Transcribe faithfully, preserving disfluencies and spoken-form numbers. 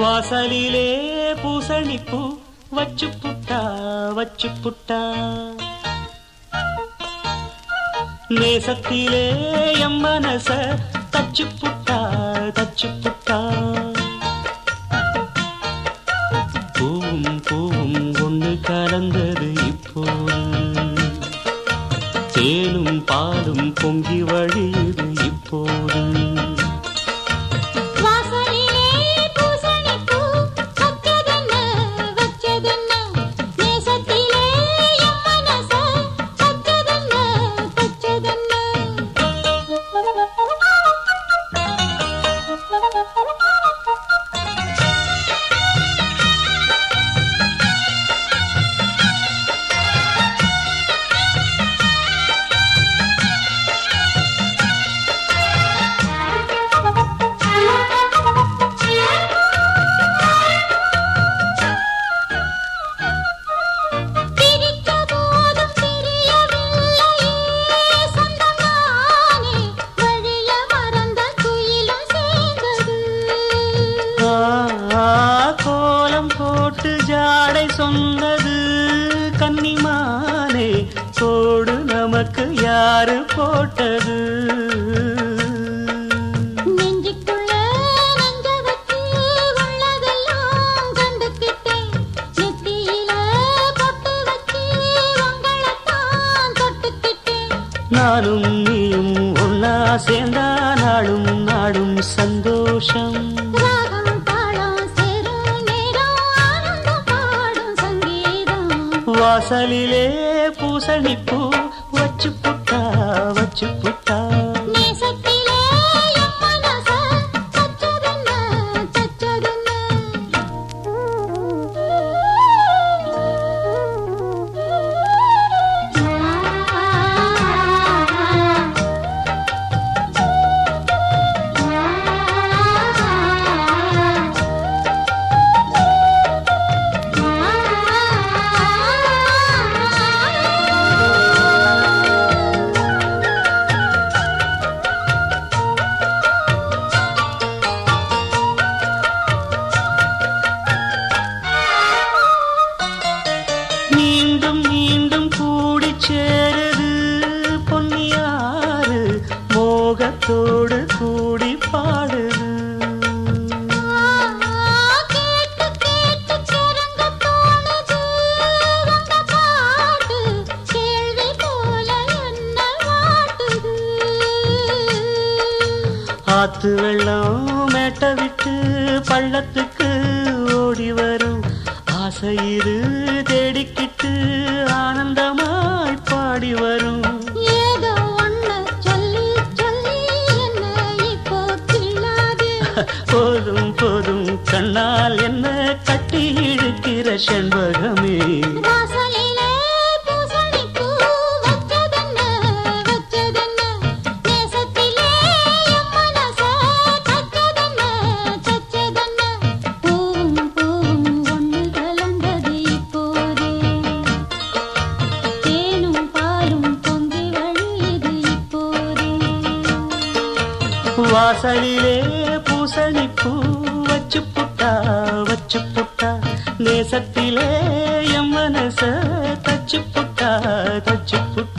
వాసలిలే పూసని పూ వచ్చు పుట్టా వచ్చు పుట్టా నేసత్తిలే యమ్మనస తచ్చు పుట్టా తచ్చు పుట్టా பூவும் பூவும் ஒன்று கலந்தது இப்போது தேனும் பாலும் பொங்கி வழியுது இப்போது கன்னிமானே கோடு நமக்கு யாரு போட்டது நானும் நீயும் ஒன்னா சேர்ந்தா நாளும் நாடும் சந்தோஷம் వాసలిలే పూసని పూ వచ్చు పుట్టా వచ్చు పుట్టా నేసత్తిలే యమ్మనస తచ్చదన్న తచ్చదన్న தோடு கூடி பாடுது கேட்டு கேட்டு சரங்க தோணுது வந்த பாட்டு கேள்வி போல என்ன வாட்டுது ஆத்து வெள்ளம் மேட்ட விட்டு பள்ளத்துக்கு ஓடி வரும் ஆசை இது தேடிக்கிட்டு ஆனந்தமாய் பாடி வரும் போதும் போதும் கண்ணால் என்ன கட்டி இழுக்கிற செண்பகமே வாசலிலே பூசணி பூ வச்சதென்ன வச்சதென்ன நேசத்திலே எம்மனச தச்சதென்ன தச்சதென்ன பூவும் பூவும் ஒன்று கலந்தது இப்போதே தேனும் பாலும் பொங்கி வழியுது இப்போதே வாசலிலே పూసని పూ వచ్చు పుట్టా వచ్చు పుట్టా నేసత్తిలే యమ్మనస తచ్చు పుట్టా తచ్చు పుట్టా